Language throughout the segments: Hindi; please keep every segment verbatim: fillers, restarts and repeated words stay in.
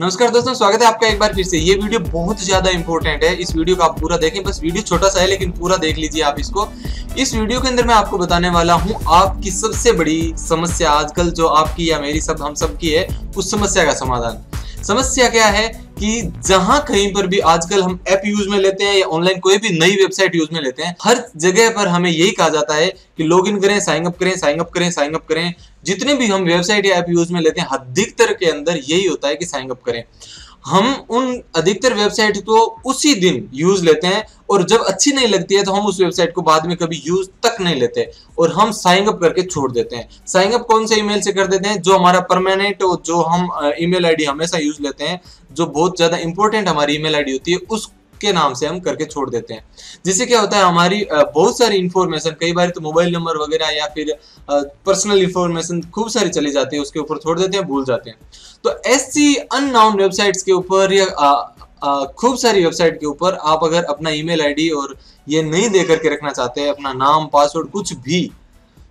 नमस्कार दोस्तों, स्वागत है आपका एक बार फिर से। ये वीडियो बहुत ज्यादा इंपॉर्टेंट है। इस वीडियो को आप पूरा देखें। बस वीडियो छोटा सा है लेकिन पूरा देख लीजिए आप इसको। इस वीडियो के अंदर मैं आपको बताने वाला हूँ आपकी सबसे बड़ी समस्या आजकल जो आपकी या मेरी सब हम सब की है, उस समस्या का समाधान। समस्या क्या है कि जहां कहीं पर भी आजकल हम ऐप यूज में लेते हैं या ऑनलाइन कोई भी नई वेबसाइट यूज में लेते हैं, हर जगह पर हमें यही कहा जाता है कि लॉग इन करें, साइन अप करें, साइन अप करें, साइन अप करें। जितने भी हम वेबसाइट या ऐप यूज में लेते हैं, अधिकतर के अंदर यही होता है कि साइन अप करें। हम उन अधिकतर वेबसाइट को उसी दिन यूज लेते हैं और जब अच्छी नहीं लगती है तो हम उस वेबसाइट को बाद में कभी यूज तक नहीं लेते और हम साइन अप करके छोड़ देते हैं। साइन अप कौन से ईमेल से कर देते हैं? जो हमारा परमानेंट और जो हम ईमेल आईडी हमेशा यूज लेते हैं, जो बहुत ज्यादा इंपॉर्टेंट हमारी ईमेल आईडी होती है, उस के नाम से हम करके छोड़ देते हैं। जिससे क्या होता है, हमारी बहुत सारी इंफॉर्मेशन, कई बार तो मोबाइल नंबर वगैरह या फिर पर्सनल इंफॉर्मेशन खूब सारी चली जाती है, उसके ऊपर छोड़ देते हैं, भूल जाते हैं। तो ऐसी अननोन वेबसाइट्स के ऊपर या खूब सारी वेबसाइट के ऊपर आप अगर अपना ईमेल आईडी और ये नहीं दे करके रखना चाहते हैं, अपना नाम, पासवर्ड कुछ भी,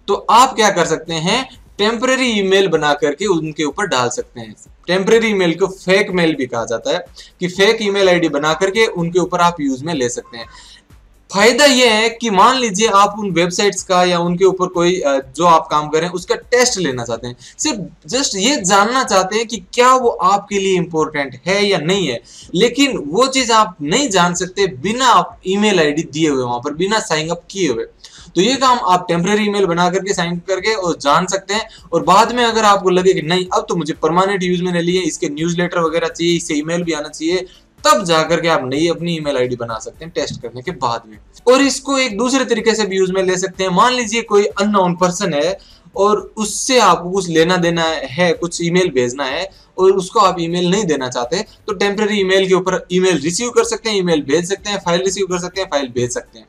तो आप क्या कर सकते हैं, टेम्परेरी ईमेल बना करके उनके ऊपर डाल सकते हैं। टेम्परेरी ईमेल को फेक मेल भी कहा जाता है कि फेक ईमेल आईडी बना करके उनके ऊपर आप यूज में ले सकते हैं। फायदा यह है कि मान लीजिए आप उन वेबसाइट्स का या उनके ऊपर कोई जो आप काम करें उसका टेस्ट लेना चाहते हैं, सिर्फ जस्ट ये जानना चाहते हैं कि क्या वो आपके लिए इम्पोर्टेंट है या नहीं है, लेकिन वो चीज़ आप नहीं जान सकते बिना आप ईमेल आईडी दिए हुए, वहाँ पर बिना साइन अप किए हुए। तो ये काम आप टेम्परेरी ईमेल बना करके साइन करके और जान सकते हैं। और बाद में अगर आपको लगे कि नहीं, अब तो मुझे परमानेंट यूज में लिए इसके न्यूज़लेटर वगैरह चाहिए, इससे ईमेल भी आना चाहिए, तब जाकर के आप नई अपनी ईमेल आईडी बना सकते हैं टेस्ट करने के बाद में। और इसको एक दूसरे तरीके से भी यूज में ले सकते हैं। मान लीजिए कोई अननोन पर्सन है और उससे आपको कुछ लेना देना है, कुछ ईमेल भेजना है और उसको आप ईमेल नहीं देना चाहते, तो टेम्परेरी ईमेल के ऊपर ईमेल रिसीव कर सकते हैं, ईमेल भेज सकते हैं, फाइल रिसीव कर सकते हैं, फाइल भेज सकते हैं।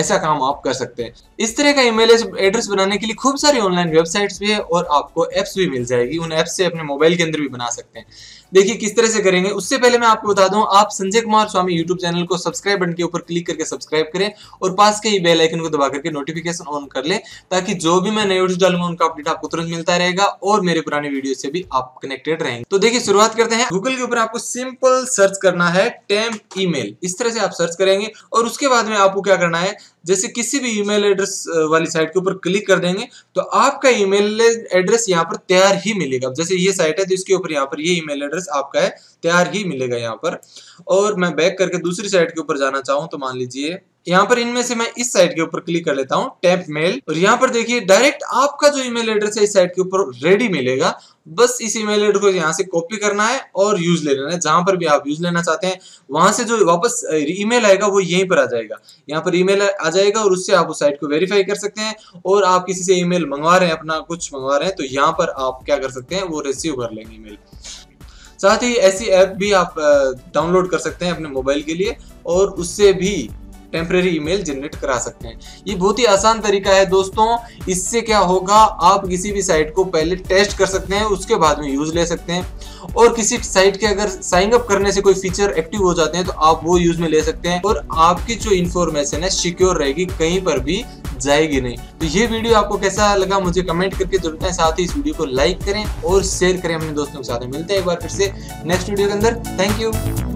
ऐसा काम आप कर सकते हैं। इस तरह का ईमेल एड्रेस बनाने के लिए खूब सारी ऑनलाइन वेबसाइट्स भी है और आपको ऐप्स भी मिल जाएगी। उन ऐप्स से अपने मोबाइल के अंदर भी बना सकते हैं। देखिए किस तरह से करेंगे। उससे पहले मैं आपको बता दूं, आप संजय कुमार स्वामी यूट्यूब चैनल को सब्सक्राइब बटन के ऊपर क्लिक करके सब्सक्राइब करें और पास के ही बेल आइकन को दबा करके नोटिफिकेशन ऑन कर लें, ताकि जो भी मैं नए वीडियो डालूंगा उनका अपडेट आपको तुरंत मिलता रहेगा और मेरे पुराने वीडियो से भी आप कनेक्टेड रहेंगे। तो देखिए शुरुआत करते हैं। गूगल के ऊपर आपको सिंपल सर्च करना है टेम्प ईमेल। इस तरह से आप सर्च करेंगे और उसके बाद में आपको क्या करना है, जैसे किसी भी ईमेल एड्रेस वाली साइट के ऊपर क्लिक कर देंगे तो आपका ईमेल एड्रेस यहाँ पर तैयार ही मिलेगा। जैसे ये साइट है तो इसके ऊपर यहाँ पर ये ईमेल एड्रेस आपका है, तैयार ही मिलेगा यहाँ पर। और मैं बैक करके दूसरी साइट के ऊपर जाना चाहूँ तो मान लीजिए यहाँ पर इनमें से मैं इस साइट के ऊपर क्लिक कर लेता हूँ, टैप मेल, और यहाँ पर देखिए डायरेक्ट आपका जो ईमेल एड्रेस है इस साइट के ऊपर रेडी मिलेगा। बस इस ईमेल एड्रेस को यहाँ से कॉपी करना है और यूज ले लेना है। जहां पर भी आप यूज लेना चाहते हैं वहां से जो वापस ईमेल आएगा वो यहीं पर आ जाएगा। यहाँ पर ईमेल आ जाएगा और उससे आप उस साइट को वेरीफाई कर सकते हैं। और आप किसी से ईमेल मंगवा रहे हैं, अपना कुछ मंगवा रहे हैं, तो यहाँ पर आप क्या कर सकते हैं, वो रिसीव कर लेंगे ईमेल। साथ ही ऐसी ऐप भी आप डाउनलोड कर सकते हैं अपने मोबाइल के लिए और उससे भी टेम्परेरी ईमेल जनरेट करा सकते हैं। ये बहुत ही आसान तरीका है दोस्तों। इससे क्या होगा, आप किसी भी साइट को पहले टेस्ट कर सकते हैं, उसके बाद में यूज ले सकते हैं। और किसी साइट के अगर साइन अप करने से कोई फीचर एक्टिव हो जाते हैं तो आप वो यूज में ले सकते हैं और आपकी जो इन्फॉर्मेशन है सिक्योर रहेगी, कहीं पर भी जाएगी नहीं। तो ये वीडियो आपको कैसा लगा मुझे कमेंट करके जरूर बताएं। साथ ही इस वीडियो को लाइक करें और शेयर करें अपने दोस्तों के साथ। मिलते हैं एक बार फिर से नेक्स्ट वीडियो के अंदर। Thank you.